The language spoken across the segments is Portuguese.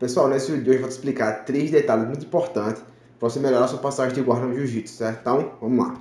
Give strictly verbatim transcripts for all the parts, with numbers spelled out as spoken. Pessoal, nesse vídeo de hoje eu vou te explicar três detalhes muito importantes para você melhorar a sua passagem de guarda no jiu-jitsu, certo? Então, vamos lá.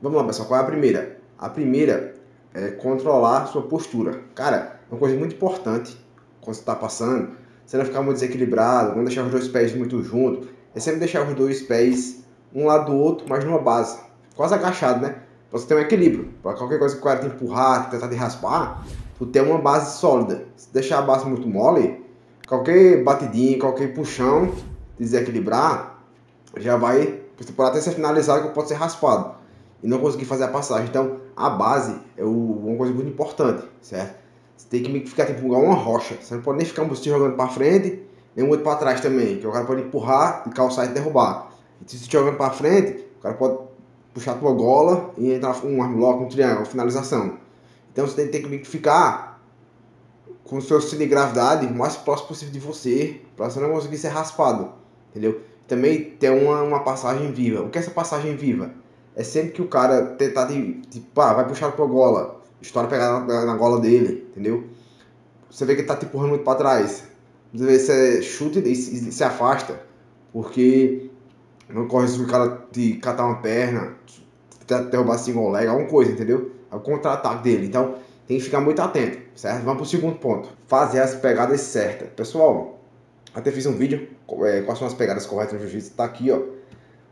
Vamos lá, pessoal, qual é a primeira? A primeira é controlar sua postura. Cara, é uma coisa muito importante quando você está passando. Você não ficar muito desequilibrado, não deixar os dois pés muito juntos. É sempre deixar os dois pés um lado do outro, mas numa base. Quase agachado, né? Pra você ter um equilíbrio. Pra qualquer coisa que o cara te empurrar, tentar te raspar, tu tem uma base sólida. Se deixar a base muito mole, qualquer batidinha, qualquer puxão, desequilibrar, já vai... Você pode até ser finalizado que pode ser raspado e não conseguir fazer a passagem. Então, a base é uma coisa muito importante, certo? Você tem que ficar tipo uma rocha. Você não pode nem ficar um busto jogando para frente, nem um outro para trás também. Que o cara pode empurrar, calçar e derrubar. E se você jogando para frente, o cara pode puxar a tua gola e entrar um armlock, um triângulo, uma finalização. Então você tem que ficar com o seu centro de gravidade o mais próximo possível de você, para você não conseguir ser raspado. Entendeu? Também ter uma, uma passagem viva. O que é essa passagem viva? É sempre que o cara tentar de, de pá, vai puxar a tua gola. História pegada na, na gola dele, entendeu? Você vê que ele tá te empurrando muito pra trás. Você vê se chuta e se, se afasta, porque não corre se o cara te catar uma perna, te derrubar assim com o leg, alguma coisa, entendeu? É o contra-ataque dele. Então tem que ficar muito atento, certo? Vamos pro segundo ponto: fazer as pegadas certas. Pessoal, até fiz um vídeo é, quais são as pegadas corretas no jiu-jitsu, tá aqui, ó.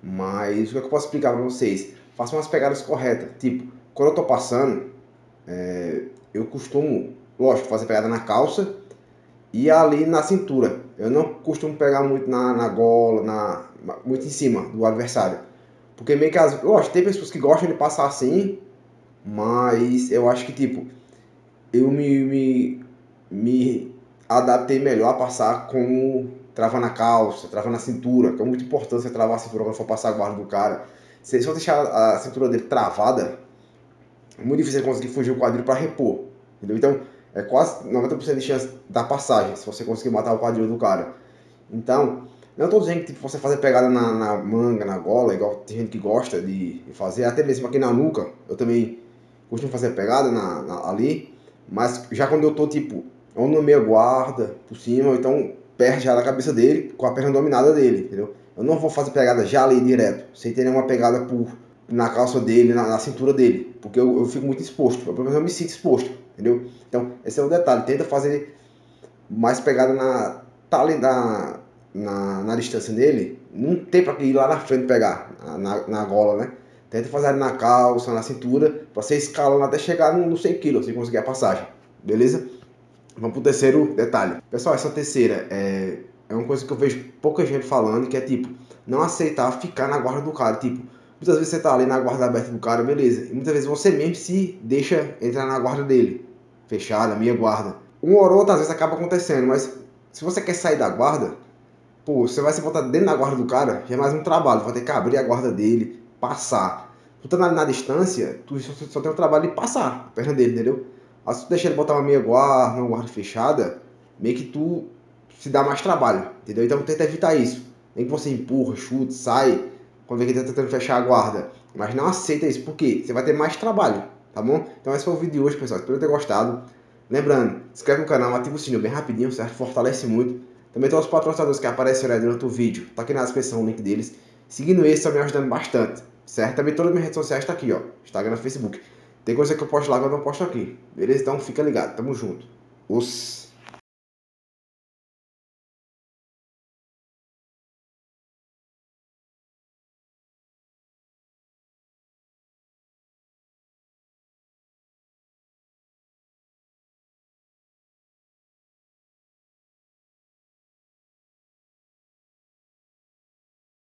Mas o que eu posso explicar pra vocês? Façam as pegadas corretas. Tipo, quando eu tô passando, É, eu costumo, lógico, fazer pegada na calça e ali na cintura. Eu não costumo pegar muito na, na gola, na, muito em cima do adversário. Porque meio que, as, lógico, tem pessoas que gostam de passar assim, mas eu acho que, tipo, eu me, me, me adaptei melhor a passar como travar na calça, travar na cintura. Que é muito importante você travar a cintura quando for passar a guarda do cara. Se eu deixar a cintura dele travada, é muito difícil conseguir fugir o quadril para repor, entendeu? Então, é quase noventa por cento de chance da passagem, se você conseguir matar o quadril do cara. Então, não estou dizendo que tipo, você fazer pegada na, na manga, na gola, igual tem gente que gosta de fazer, até mesmo aqui na nuca, eu também costumo fazer pegada na, na, ali, mas já quando eu estou, tipo, ou no meio guarda, por cima, então perto já da cabeça dele, com a perna dominada dele, entendeu? Eu não vou fazer pegada já ali direto, sem ter nenhuma pegada por... na calça dele, na, na cintura dele, porque eu, eu fico muito exposto, pelo menos eu me sinto exposto, entendeu? Então, esse é o detalhe, tenta fazer mais pegada na, na, na, na distância dele, não tem pra ir lá na frente pegar, na, na gola, né? Tenta fazer na calça, na cintura, pra você escalando até chegar no, no cem quilos, você conseguir a passagem, beleza? Vamos pro terceiro detalhe. Pessoal, essa terceira é, é uma coisa que eu vejo pouca gente falando, que é tipo, não aceitar ficar na guarda do cara, tipo, muitas vezes você tá ali na guarda aberta do cara, beleza. E muitas vezes você mesmo se deixa entrar na guarda dele. Fechada, meia guarda. Uma hora ou outra, às vezes acaba acontecendo, mas se você quer sair da guarda, pô, você vai se botar dentro da guarda do cara, já é mais um trabalho. Vai ter que abrir a guarda dele, passar. Tu tá na, na distância, tu só, só tem o trabalho de passar a perna dele, entendeu? Aí se tu deixar ele botar uma meia guarda, uma guarda fechada, meio que tu se dá mais trabalho, entendeu? Então tenta evitar isso. Nem que você empurra, chute, sai... quando ele tá tentando fechar a guarda, mas não aceita isso, porque você vai ter mais trabalho, tá bom? Então esse foi o vídeo de hoje, pessoal, espero ter gostado. Lembrando, se inscreve no canal, ativa o sininho bem rapidinho, certo? Fortalece muito. Também tem os patrocinadores que apareceram aí durante o vídeo, tá aqui na descrição o link deles. Seguindo esse, tá me ajudando bastante, certo? Também todas as minhas redes sociais tá aqui, ó, Instagram, Facebook. Tem coisa que eu posto lá que eu não posto aqui, beleza? Então fica ligado, tamo junto. Os